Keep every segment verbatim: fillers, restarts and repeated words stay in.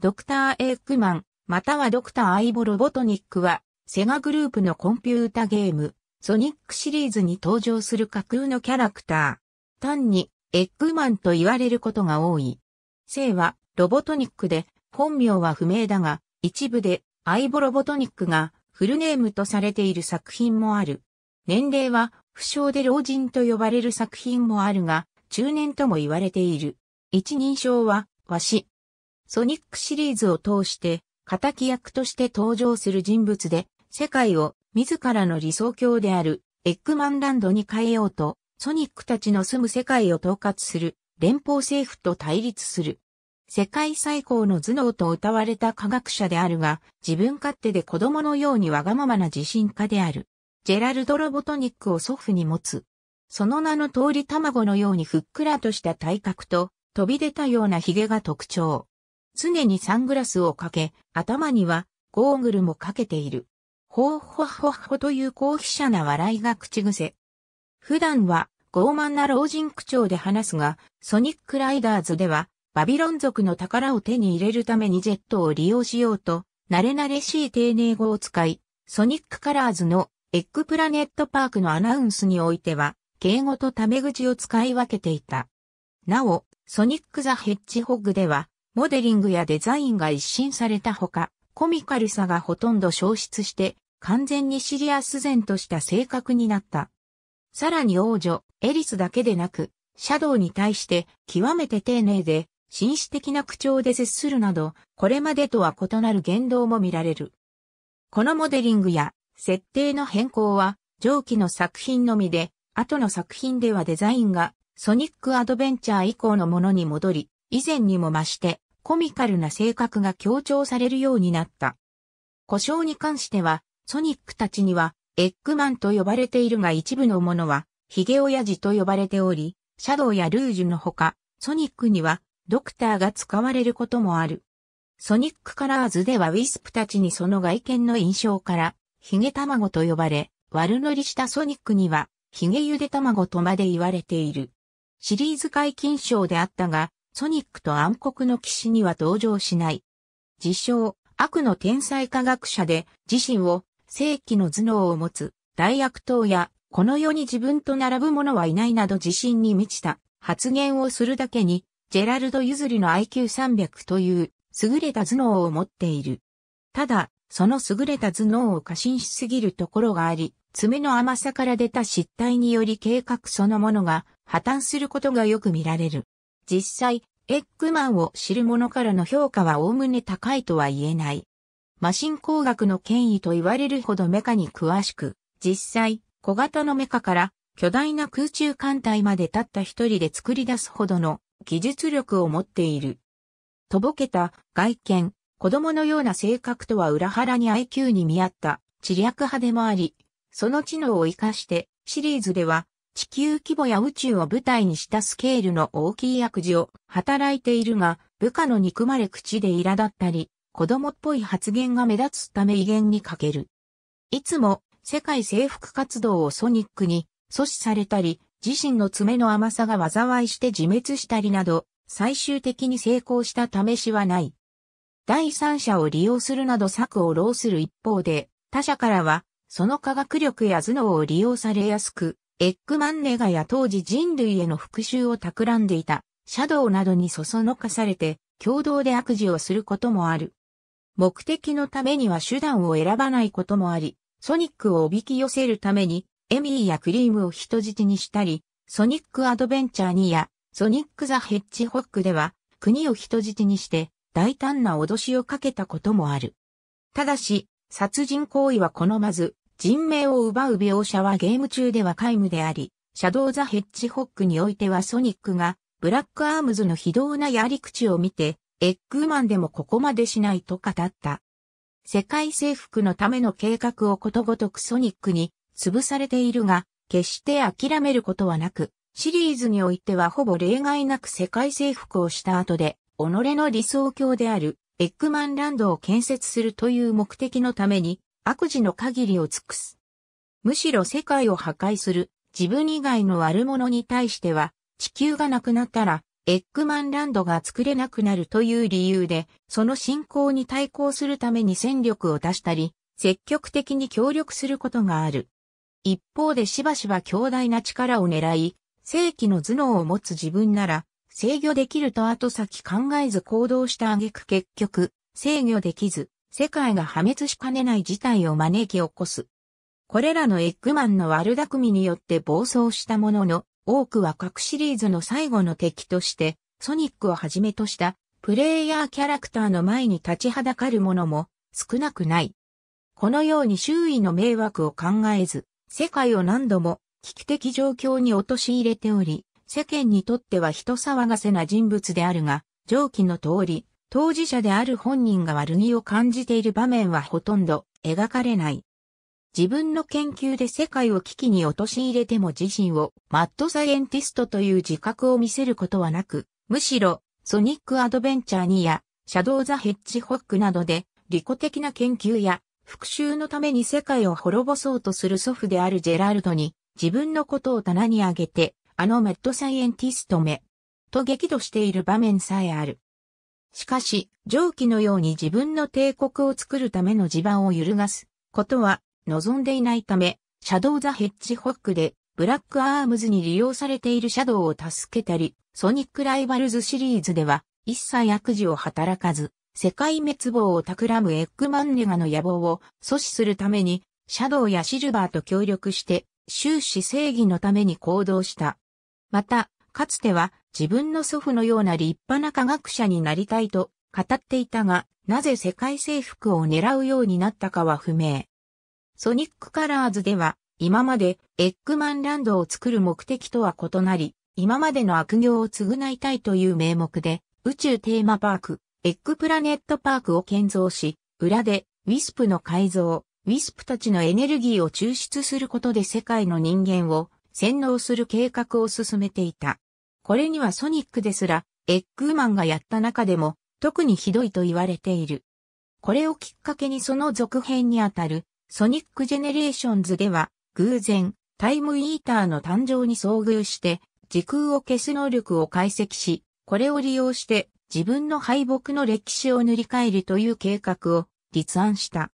ドクター・エッグマン、またはドクター・アイボ・ロボトニックは、セガグループのコンピュータゲーム、ソニックシリーズに登場する架空のキャラクター。単に、エッグマンと言われることが多い。姓は、ロボトニックで、本名は不明だが、一部で、アイボ・ロボトニックが、フルネームとされている作品もある。年齢は、不詳で老人と呼ばれる作品もあるが、中年とも言われている。一人称は、ワシ。ソニックシリーズを通して、敵役として登場する人物で、世界を自らの理想郷であるエッグマンランドに変えようと、ソニックたちの住む世界を統括する連邦政府と対立する。世界最高の頭脳と謳われた科学者であるが、自分勝手で子供のようにわがままな自信家である。ジェラルド・ロボトニックを祖父に持つ。その名の通り卵のようにふっくらとした体格と、飛び出たような髭が特徴。常にサングラスをかけ、頭にはゴーグルもかけている。ほっほっほっほという高飛車な笑いが口癖。普段は傲慢な老人口調で話すが、ソニックライダーズではバビロン族の宝を手に入れるためにジェットを利用しようと、慣れ慣れしい丁寧語を使い、ソニックカラーズのエッグプラネットパークのアナウンスにおいては、敬語とタメ口を使い分けていた。なお、ソニック・ザ・ヘッジホッグでは、モデリングやデザインが一新されたほか、コミカルさがほとんど消失して、完全にシリアス然とした性格になった。さらに王女、エリスだけでなく、シャドウに対して極めて丁寧で、紳士的な口調で接するなど、これまでとは異なる言動も見られる。このモデリングや設定の変更は、上記の作品のみで、後の作品ではデザインがソニックアドベンチャー以降のものに戻り、以前にも増して、コミカルな性格が強調されるようになった。呼称に関しては、ソニックたちには、エッグマンと呼ばれているが一部のものは、ヒゲオヤジと呼ばれており、シャドウやルージュのほか、ソニックには、ドクターが使われることもある。ソニックカラーズではウィスプたちにその外見の印象から、ヒゲ卵と呼ばれ、悪乗りしたソニックには、ヒゲゆで卵とまで言われている。シリーズ解禁賞であったが、ソニックと暗黒の騎士には登場しない。自称、悪の天才科学者で自身を正規の頭脳を持つ大悪党やこの世に自分と並ぶ者はいないなど自信に満ちた発言をするだけにジェラルド譲りの アイキューさんびゃく という優れた頭脳を持っている。ただ、その優れた頭脳を過信しすぎるところがあり、爪の甘さから出た失態により計画そのものが破綻することがよく見られる。実際、エッグマンを知る者からの評価は概ね高いとは言えない。マシン工学の権威と言われるほどメカに詳しく、実際、小型のメカから巨大な空中艦隊までたった一人で作り出すほどの技術力を持っている。とぼけた外見、子供のような性格とは裏腹に アイキュー に見合った知略派でもあり、その知能を活かしてシリーズでは、地球規模や宇宙を舞台にしたスケールの大きい悪事を働いているが、部下の憎まれ口で苛立ったり、子供っぽい発言が目立つため威厳に欠ける。いつも世界征服活動をソニックに阻止されたり、自身の爪の甘さが災いして自滅したりなど、最終的に成功した試しはない。第三者を利用するなど策を浪する一方で、他者からはその科学力や頭脳を利用されやすく、エッグマンネガや当時人類への復讐を企んでいたシャドウなどにそそのかされて共同で悪事をすることもある。目的のためには手段を選ばないこともあり、ソニックをおびき寄せるためにエミーやクリームを人質にしたり、ソニックアドベンチャーにやソニックザ・ヘッジホッグでは国を人質にして大胆な脅しをかけたこともある。ただし、殺人行為は好まず、人命を奪う描写はゲーム中では皆無であり、シャドウ・ザ・ヘッジホッグにおいてはソニックがブラック・アームズの非道なやり口を見て、エッグマンでもここまでしないと語った。世界征服のための計画をことごとくソニックに潰されているが、決して諦めることはなく、シリーズにおいてはほぼ例外なく世界征服をした後で、己の理想郷であるエッグマンランドを建設するという目的のために、悪事の限りを尽くす。むしろ世界を破壊する自分以外の悪者に対しては地球がなくなったらエッグマンランドが作れなくなるという理由で、その侵攻に対抗するために戦力を出したり、積極的に協力することがある。一方でしばしば強大な力を狙い、正規の頭脳を持つ自分なら、制御できると後先考えず行動した挙句結局、制御できず、世界が破滅しかねない事態を招き起こす。これらのエッグマンの悪巧みによって暴走したものの、多くは各シリーズの最後の敵として、ソニックをはじめとした、プレイヤーキャラクターの前に立ちはだかるものも少なくない。このように周囲の迷惑を考えず、世界を何度も危機的状況に陥れており、世間にとっては人騒がせな人物であるが、上記の通り、当事者である本人が悪気を感じている場面はほとんど描かれない。自分の研究で世界を危機に陥れても自身をマッドサイエンティストという自覚を見せることはなく、むしろソニックアドベンチャーにやシャドウ・ザ・ヘッジホックなどで利己的な研究や復讐のために世界を滅ぼそうとする祖父であるジェラルドに自分のことを棚に上げて、あのマッドサイエンティストめ、と激怒している場面さえある。しかし、上記のように自分の帝国を作るための地盤を揺るがすことは望んでいないため、シャドウ・ザ・ヘッジホックでブラック・アームズに利用されているシャドウを助けたり、ソニック・ライバルズシリーズでは一切悪事を働かず、世界滅亡を企むエッグマンネガの野望を阻止するために、シャドウやシルバーと協力して、終始正義のために行動した。また、かつては自分の祖父のような立派な科学者になりたいと語っていたが、なぜ世界征服を狙うようになったかは不明。ソニックカラーズでは、今までエッグマンランドを作る目的とは異なり、今までの悪行を償いたいという名目で、宇宙テーマパーク、エッグプラネットパークを建造し、裏でウィスプの改造、ウィスプたちのエネルギーを抽出することで世界の人間を洗脳する計画を進めていた。これにはソニックですら、エッグマンがやった中でも、特にひどいと言われている。これをきっかけにその続編にあたる、ソニックジェネレーションズでは、偶然、タイムイーターの誕生に遭遇して、時空を消す能力を解析し、これを利用して、自分の敗北の歴史を塗り替えるという計画を立案した。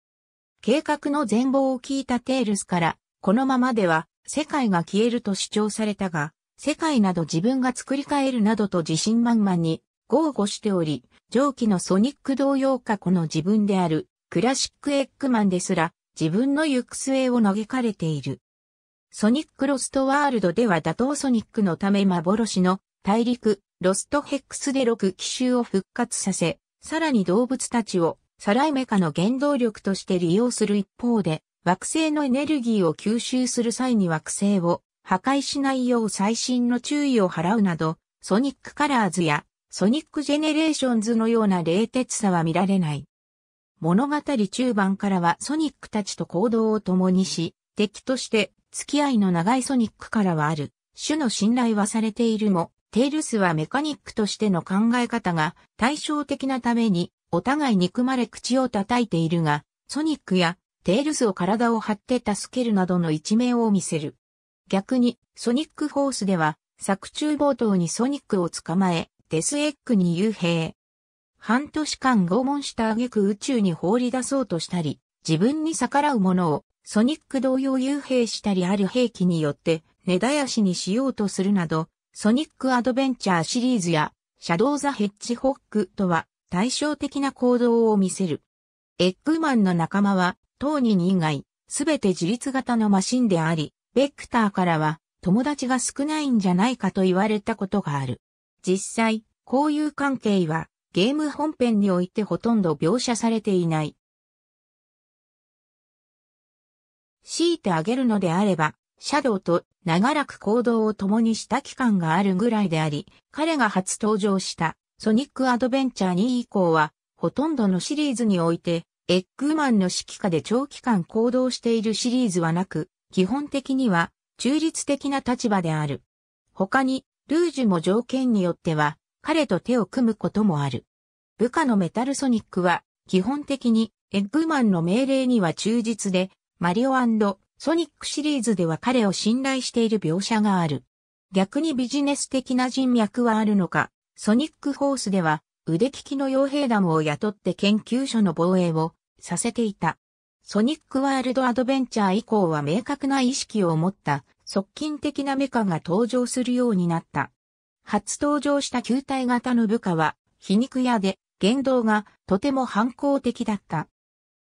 計画の全貌を聞いたテールスから、このままでは、世界が消えると主張されたが、世界など自分が作り変えるなどと自信満々に豪語しており、上記のソニック同様過去の自分であるクラシックエッグマンですら自分の行く末を嘆かれている。ソニックロストワールドでは打倒ソニックのため幻の大陸ロストヘックスでろく奇襲を復活させ、さらに動物たちをサライメカの原動力として利用する一方で、惑星のエネルギーを吸収する際に惑星を破壊しないよう細心の注意を払うなど、ソニックカラーズやソニックジェネレーションズのような冷徹さは見られない。物語中盤からはソニックたちと行動を共にし、敵として付き合いの長いソニックからはある、種の信頼はされているも、テイルスはメカニックとしての考え方が対照的なために、お互い憎まれ口を叩いているが、ソニックやテイルスを体を張って助けるなどの一面を見せる。逆に、ソニックフォースでは、作中冒頭にソニックを捕まえ、デスエッグに幽閉。半年間拷問した挙句宇宙に放り出そうとしたり、自分に逆らうものを、ソニック同様幽閉したりある兵器によって、根絶やしにしようとするなど、ソニックアドベンチャーシリーズや、シャドウ・ザ・ヘッジホックとは、対照的な行動を見せる。エッグマンの仲間は、当人以外、すべて自律型のマシンであり、ベクターからは友達が少ないんじゃないかと言われたことがある。実際、交友関係はゲーム本編においてほとんど描写されていない。強いてあげるのであれば、シャドウと長らく行動を共にした期間があるぐらいであり、彼が初登場したソニックアドベンチャーに以降は、ほとんどのシリーズにおいて、エッグマンの指揮下で長期間行動しているシリーズはなく、基本的には中立的な立場である。他に、ルージュも条件によっては、彼と手を組むこともある。部下のメタルソニックは、基本的にエッグマンの命令には忠実で、マリオ&ソニックシリーズでは彼を信頼している描写がある。逆にビジネス的な人脈はあるのか、ソニックホースでは腕利きの傭兵団を雇って研究所の防衛をさせていた。ソニックワールドアドベンチャー以降は明確な意識を持った側近的なメカが登場するようになった。初登場した球体型の部下は皮肉屋で言動がとても反抗的だった。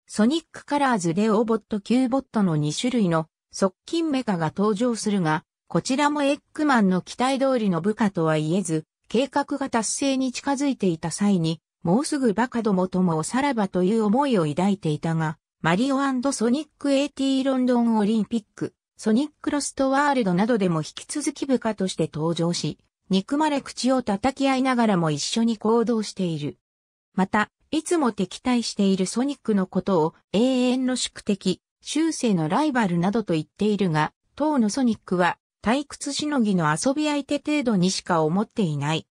ソニックカラーズレオボットキューボットのに種類の側近メカが登場するが、こちらもエッグマンの期待通りの部下とは言えず、計画が達成に近づいていた際に、もうすぐバカどもともおさらばという思いを抱いていたが、マリオ&ソニック エーティー ロンドンオリンピック、ソニックロストワールドなどでも引き続き部下として登場し、憎まれ口を叩き合いながらも一緒に行動している。また、いつも敵対しているソニックのことを永遠の宿敵、終生のライバルなどと言っているが、当のソニックは退屈しのぎの遊び相手程度にしか思っていない。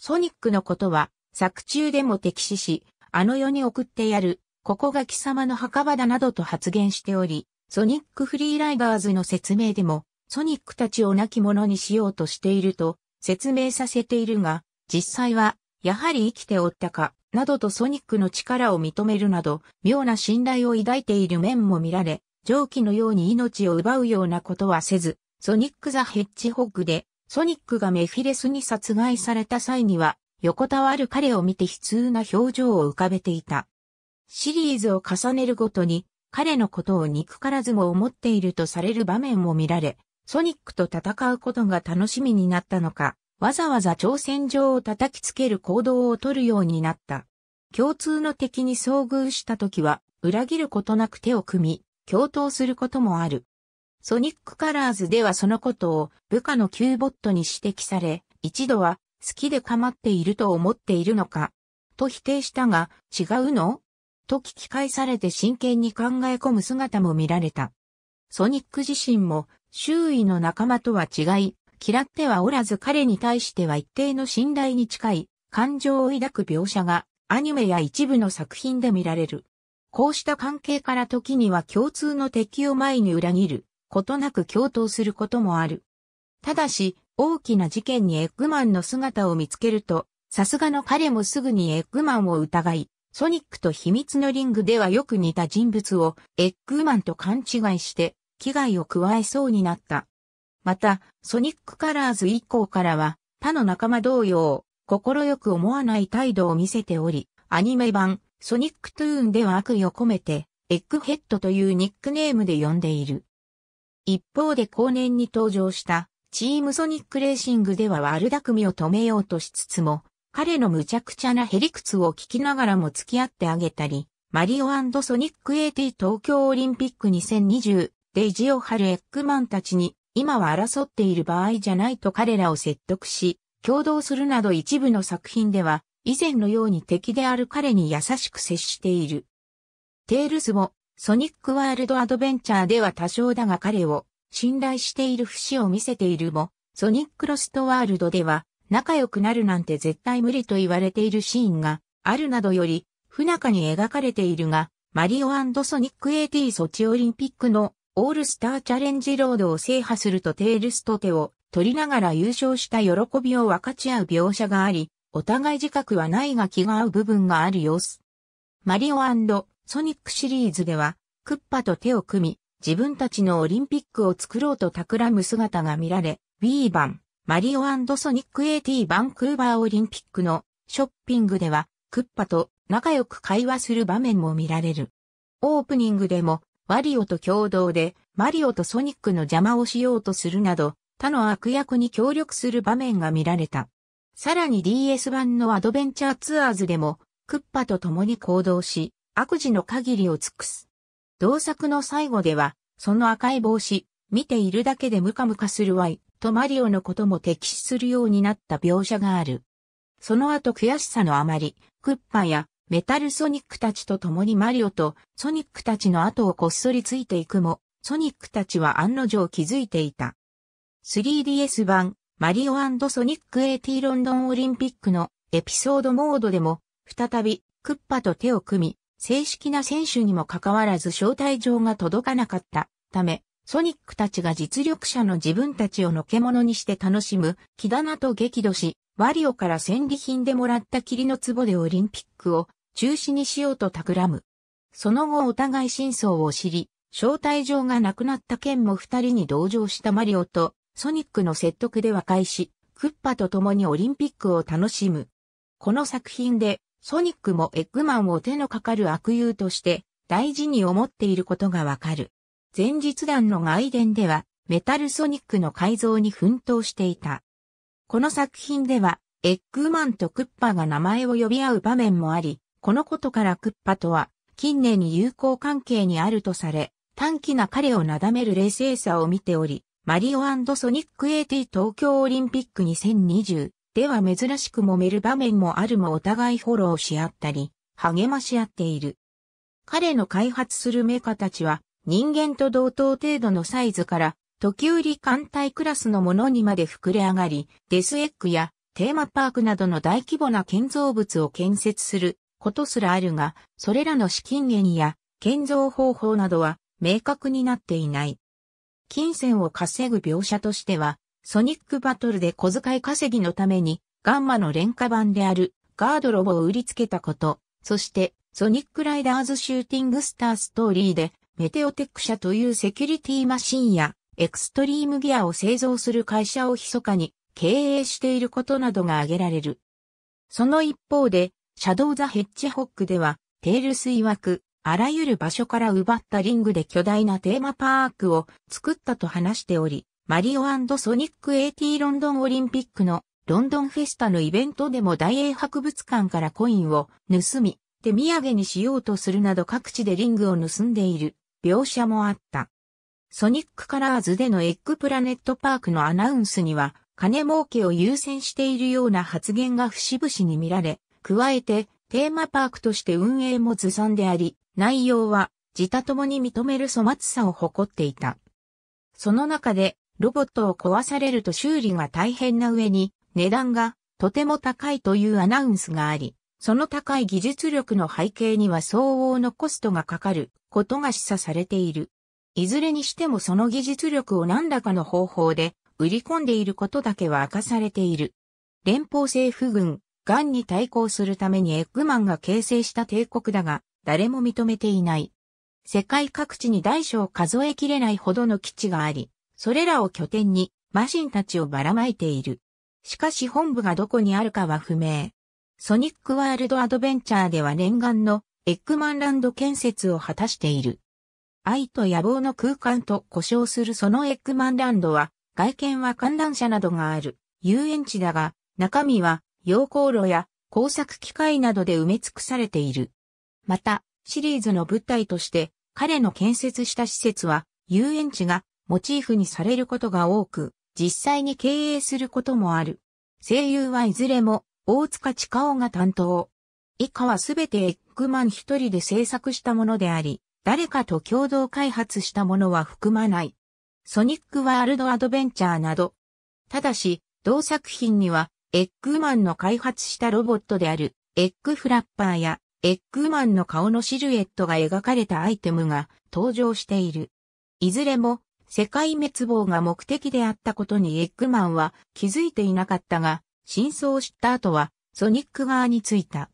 ソニックのことは作中でも敵視し、あの世に送ってやる、ここが貴様の墓場だなどと発言しており、ソニックフリーライダーズの説明でも、ソニックたちを亡き者にしようとしていると説明させているが、実際は、やはり生きておったか、などとソニックの力を認めるなど、妙な信頼を抱いている面も見られ、上記のように命を奪うようなことはせず、ソニック・ザ・ヘッジホッグで、ソニックがメフィレスに殺害された際には、横たわる彼を見て悲痛な表情を浮かべていた。シリーズを重ねるごとに、彼のことを憎からずも思っているとされる場面も見られ、ソニックと戦うことが楽しみになったのか、わざわざ挑戦状を叩きつける行動をとるようになった。共通の敵に遭遇した時は、裏切ることなく手を組み、共闘することもある。ソニックカラーズではそのことを部下のキューボットに指摘され、一度は好きで構っていると思っているのか、と否定したが、違うの？と聞き返されて真剣に考え込む姿も見られた。ソニック自身も周囲の仲間とは違い、嫌ってはおらず彼に対しては一定の信頼に近い感情を抱く描写がアニメや一部の作品で見られる。こうした関係から時には共通の敵を前に裏切ることなく共闘することもある。ただし大きな事件にエッグマンの姿を見つけるとさすがの彼もすぐにエッグマンを疑い、ソニックと秘密のリングではよく似た人物をエッグマンと勘違いして危害を加えそうになった。また、ソニックカラーズ以降からは、他の仲間同様、心よく思わない態度を見せており、アニメ版、ソニックトゥーンでは悪意を込めて、エッグヘッドというニックネームで呼んでいる。一方で後年に登場した、チームソニックレーシングでは悪巧みを止めようとしつつも、彼の無茶苦茶なへりくつを聞きながらも付き合ってあげたり、マリオ&ソニック エーティー 東京オリンピックにせんにじゅうで意地を張るエッグマンたちに、今は争っている場合じゃないと彼らを説得し、共同するなど一部の作品では、以前のように敵である彼に優しく接している。テイルズも、ソニックワールドアドベンチャーでは多少だが彼を信頼している節を見せているも、ソニックロストワールドでは、仲良くなるなんて絶対無理と言われているシーンがあるなどより、不仲に描かれているが、マリオ&ソニック エーティー ソチオリンピックのオールスターチャレンジロードを制覇するとテイルスと手を取りながら優勝した喜びを分かち合う描写があり、お互い自覚はないが気が合う部分がある様子。マリオ&ソニックシリーズでは、クッパと手を組み、自分たちのオリンピックを作ろうと企む姿が見られ、B 版、マリオ&ソニック エーティー バンクーバーオリンピックのショッピングでは、クッパと仲良く会話する場面も見られる。オープニングでも、ワリオと共同でマリオとソニックの邪魔をしようとするなど他の悪役に協力する場面が見られた。さらに ディーエス 版のアドベンチャーツアーズでもクッパと共に行動し悪事の限りを尽くす。同作の最後ではその赤い帽子、見ているだけでムカムカするわいとマリオのことも敵視するようになった描写がある。その後悔しさのあまりクッパやメタルソニックたちと共にマリオとソニックたちの後をこっそりついていくも、ソニックたちは案の定気づいていた。スリーディーエス 版、マリオ&ソニック エーティー ロンドンオリンピックのエピソードモードでも、再びクッパと手を組み、正式な選手にもかかわらず招待状が届かなかったため、ソニックたちが実力者の自分たちをのけ者にして楽しむ、キダナと激怒し、ワリオから戦利品でもらった霧の壺でオリンピックを中止にしようと企む。その後お互い真相を知り、招待状がなくなった件も二人に同情したマリオとソニックの説得で和解し、クッパと共にオリンピックを楽しむ。この作品でソニックもエッグマンを手のかかる悪友として大事に思っていることがわかる。前日談の外伝ではメタルソニックの改造に奮闘していた。この作品ではエッグマンとクッパが名前を呼び合う場面もあり、このことからクッパとは近年に友好関係にあるとされ、短気な彼をなだめる冷静さを見ており、マリオ&ソニック エーティー 東京オリンピックにせんにじゅうでは珍しく揉める場面もあるもお互いフォローし合ったり、励まし合っている。彼の開発するメカたちは人間と同等程度のサイズから時折艦隊クラスのものにまで膨れ上がり、デスエッグやテーマパークなどの大規模な建造物を建設することすらあるが、それらの資金源や建造方法などは明確になっていない。金銭を稼ぐ描写としては、ソニックバトルで小遣い稼ぎのために、ガンマの廉価版であるガードロボを売りつけたこと、そしてソニックライダーズシューティングスターストーリーでメテオテック社というセキュリティマシンやエクストリームギアを製造する会社を密かに経営していることなどが挙げられる。その一方で、シャドウ・ザ・ヘッジホックでは、テールス曰く、あらゆる場所から奪ったリングで巨大なテーマパークを作ったと話しており、マリオ&ソニック エーティー ロンドンオリンピックのロンドンフェスタのイベントでも大英博物館からコインを盗み、手土産にしようとするなど各地でリングを盗んでいる描写もあった。ソニックカラーズでのエッグプラネットパークのアナウンスには、金儲けを優先しているような発言が節々に見られ、加えてテーマパークとして運営もずさんであり、内容は自他ともに認める粗末さを誇っていた。その中でロボットを壊されると修理が大変な上に値段がとても高いというアナウンスがあり、その高い技術力の背景には相応のコストがかかることが示唆されている。いずれにしてもその技術力を何らかの方法で売り込んでいることだけは明かされている。連邦政府軍、ガンに対抗するためにエッグマンが形成した帝国だが、誰も認めていない。世界各地に大小数えきれないほどの基地があり、それらを拠点にマシンたちをばらまいている。しかし本部がどこにあるかは不明。ソニックワールドアドベンチャーでは念願のエッグマンランド建設を果たしている。愛と野望の空間と呼称するそのエッグマンランドは、外見は観覧車などがある遊園地だが、中身は溶鉱炉や工作機械などで埋め尽くされている。また、シリーズの舞台として、彼の建設した施設は、遊園地がモチーフにされることが多く、実際に経営することもある。声優はいずれも、大塚千佳夫が担当。以下はすべてエッグマン一人で制作したものであり、誰かと共同開発したものは含まない。ソニックワールドアドベンチャーなど。ただし、同作品には、エッグマンの開発したロボットである、エッグフラッパーや、エッグマンの顔のシルエットが描かれたアイテムが登場している。いずれも世界滅亡が目的であったことにエッグマンは気づいていなかったが、真相を知った後はソニック側についた。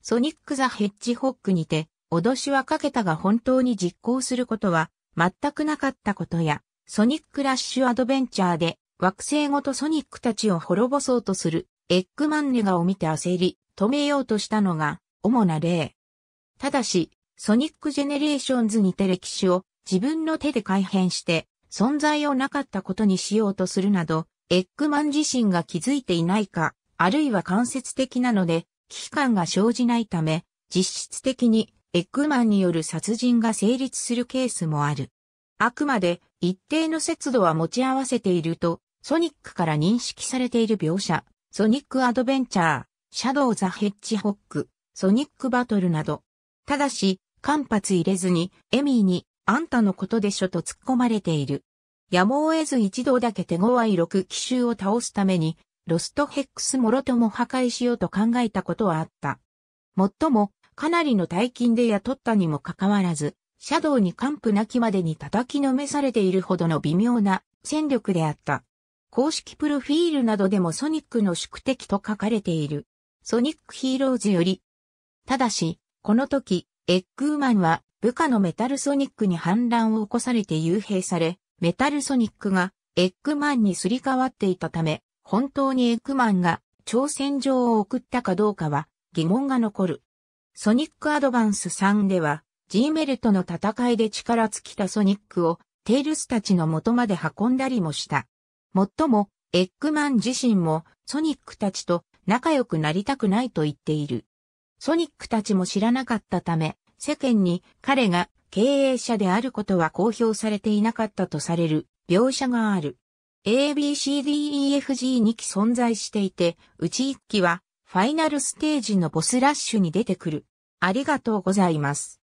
ソニック・ザ・ヘッジホックにて脅しはかけたが本当に実行することは全くなかったことや、ソニック・ラッシュ・アドベンチャーで惑星ごとソニックたちを滅ぼそうとするエッグマンネガを見て焦り止めようとしたのが、主な例。ただし、ソニックジェネレーションズにて歴史を自分の手で改変して存在をなかったことにしようとするなど、エッグマン自身が気づいていないか、あるいは間接的なので、危機感が生じないため、実質的にエッグマンによる殺人が成立するケースもある。あくまで一定の節度は持ち合わせていると、ソニックから認識されている描写、ソニックアドベンチャー、シャドウ・ザ・ヘッジホック、ソニックバトルなど。ただし、間髪入れずに、エミーに、あんたのことでしょと突っ込まれている。やむを得ず一度だけ手強いろく奇襲を倒すために、ロストヘックスもろとも破壊しようと考えたことはあった。もっとも、かなりの大金で雇ったにもかかわらず、シャドウに完膚なきまでに叩きのめされているほどの微妙な戦力であった。公式プロフィールなどでもソニックの宿敵と書かれている。ソニックヒーローズより。ただし、この時、エッグーマンは部下のメタルソニックに反乱を起こされて幽閉され、メタルソニックがエッグマンにすり替わっていたため、本当にエッグマンが挑戦状を送ったかどうかは疑問が残る。ソニックアドバンススリーでは、ジーメルとの戦いで力尽きたソニックをテイルスたちの元まで運んだりもした。もっとも、エッグマン自身もソニックたちと仲良くなりたくないと言っている。ソニックたちも知らなかったため、世間に彼が経営者であることは公表されていなかったとされる描写がある。エービーシーディーイーエフジーにき存在していて、うちいっきはファイナルステージのボスラッシュに出てくる。ありがとうございます。